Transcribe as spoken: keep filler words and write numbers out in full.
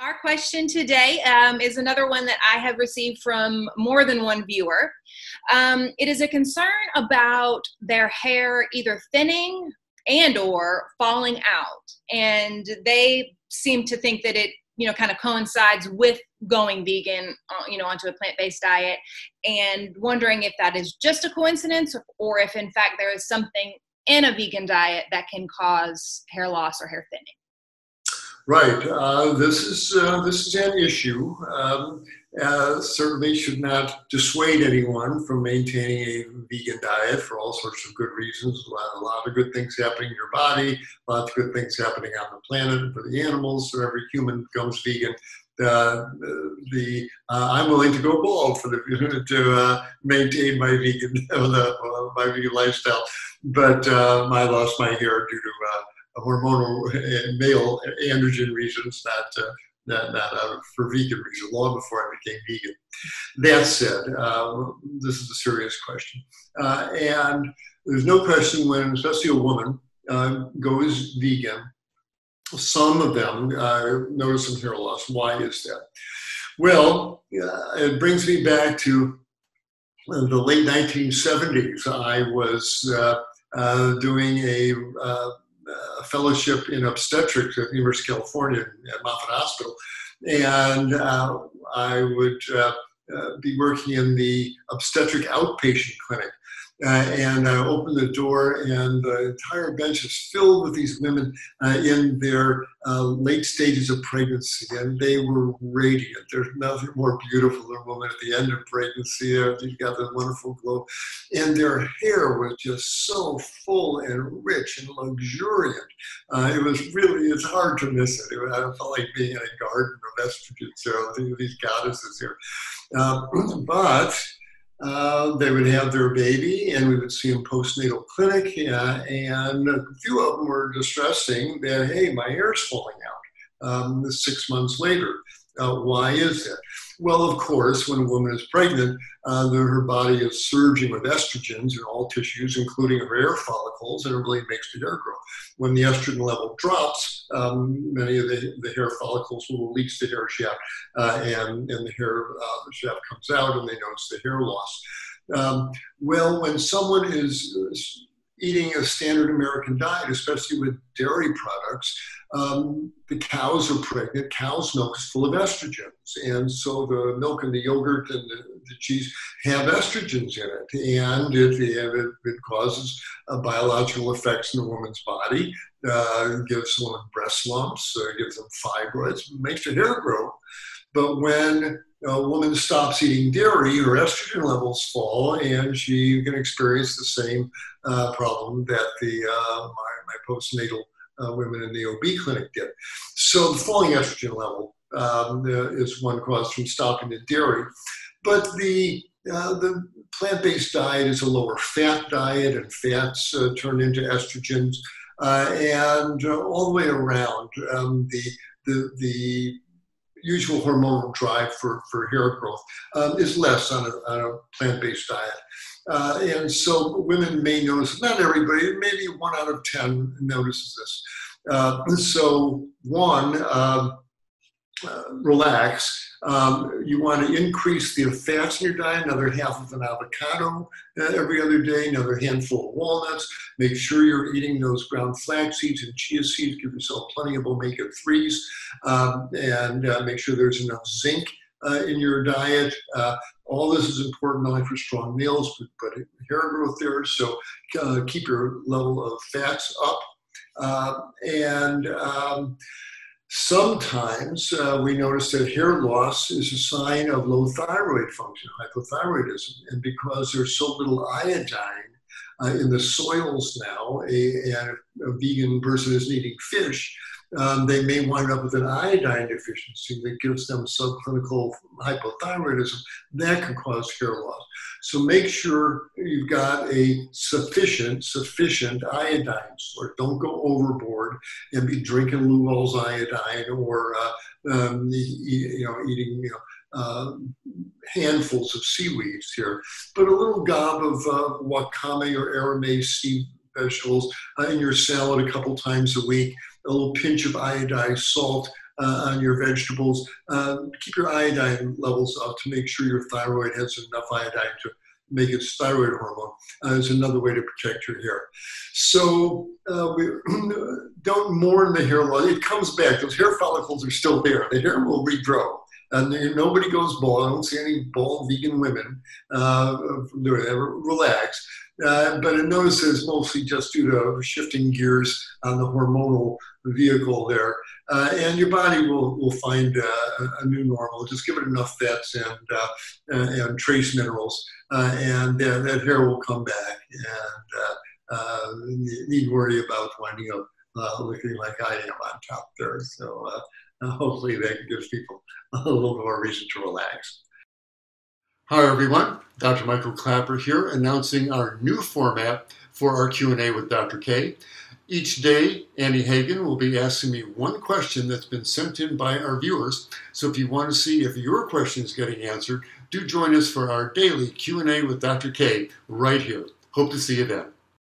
Our question today um, is another one that I have received from more than one viewer. Um, it is a concern about their hair either thinning and or falling out, and they seem to think that it, you know, kind of coincides with going vegan, you know, onto a plant-based diet, and wondering if that is just a coincidence or if in fact there is something in a vegan diet that can cause hair loss or hair thinning. Right. Uh, this is uh, this is an issue. Um, uh, certainly should not dissuade anyone from maintaining a vegan diet for all sorts of good reasons. A lot, a lot of good things happening in your body, lots of good things happening on the planet for the animals. So every human becomes vegan. Uh, the uh, I'm willing to go bald for the to uh, maintain my vegan uh, my vegan lifestyle, but uh, I lost my hair due to. Uh, hormonal and male androgen reasons, not, uh, not, not uh, for vegan reasons, long before I became vegan. That said, uh, this is a serious question. Uh, and there's no question when, especially a woman, uh, goes vegan, some of them uh, notice some hair loss. Why is that? Well, uh, it brings me back to uh, the late nineteen seventies. I was uh, uh, doing a uh, a fellowship in obstetrics at the University of California at Moffitt Hospital. And uh, I would uh, uh, be working in the obstetric outpatient clinic. Uh, and I opened the door, and the entire bench is filled with these women uh, in their uh, late stages of pregnancy. And they were radiant. There's nothing more beautiful than a woman at the end of pregnancy. They've got the wonderful glow. And their hair was just so full and rich and luxuriant. Uh, it was really, it's hard to miss it. it I felt like being in a garden of estrogen. So these goddesses here. Uh, but... Uh, they would have their baby, and we would see them postnatal clinic, uh, and a few of them were distressing that, hey, my hair's falling out um, six months later. Uh, why is that? Well, of course, when a woman is pregnant, uh, her body is surging with estrogens in all tissues, including her hair follicles, and it really makes the hair grow. When the estrogen level drops, um, many of the, the hair follicles will release the hair shaft, uh, and, and the hair uh, shaft comes out, and they notice the hair loss. Um, well, when someone is, is eating a standard American diet, especially with dairy products, um, the cows are pregnant. Cow's milk is full of estrogens. And so the milk and the yogurt and the, the cheese have estrogens in it. And it, it, it causes uh, biological effects in the woman's body, uh, gives women breast lumps, uh, gives them fibroids, makes her hair grow. But when a woman stops eating dairy, her estrogen levels fall, and she can experience the same uh, problem that the uh, my, my postnatal uh, women in the O B clinic did. So the falling estrogen level um, is one cause from stopping the dairy. But the Uh, the plant-based diet is a lower fat diet, and fats uh, turn into estrogens. Uh, and uh, all the way around, um, the, the, the usual hormonal drive for, for hair growth um, is less on a, on a plant-based diet. Uh, and so women may notice, not everybody, maybe one out of ten notices this. Uh, so one, uh, uh, relax. Um, you want to increase the fats in your diet, another half of an avocado every other day, another handful of walnuts. Make sure you're eating those ground flax seeds and chia seeds. Give yourself plenty of omega threes, um, and uh, make sure there's enough zinc uh, in your diet. Uh, all this is important not only for strong nails, but, but hair growth there. So uh, keep your level of fats up. Uh, and... Um, Sometimes uh, we notice that hair loss is a sign of low thyroid function, hypothyroidism. And because there's so little iodine uh, in the soils now, a, a vegan person is eating fish, um, they may wind up with an iodine deficiency that gives them subclinical hypothyroidism. That can cause hair loss. So make sure you've got a sufficient, sufficient iodine source. Don't go overboard and be drinking Lugol's iodine or uh, um, you know, eating you know, uh, handfuls of seaweeds here. But a little gob of uh, wakame or arame sea vegetables in your salad a couple times a week, a little pinch of iodized salt uh, on your vegetables. Uh, keep your iodine levels up to make sure your thyroid has enough iodine to make its thyroid hormone. Uh, is another way to protect your hair. So uh, we don't mourn the hair loss. It comes back. Those hair follicles are still there. The hair will regrow. And there, nobody goes bald. I don't see any bald vegan women uh, from doing that. Relax. Uh, but it notices mostly just due to shifting gears on the hormonal vehicle there. Uh, and your body will, will find uh, a new normal. Just give it enough fats and, uh, and trace minerals, uh, and uh, that hair will come back. And uh, uh, need worry about winding up uh, looking like I am on top there. So uh, hopefully that gives people a little more reason to relax. Hi everyone, Doctor Michael Klaper here, announcing our new format for our Q and A with Doctor K. Each day, Annie Hagen will be asking me one question that's been sent in by our viewers. So if you want to see if your question is getting answered, do join us for our daily Q and A with Doctor K right here. Hope to see you then.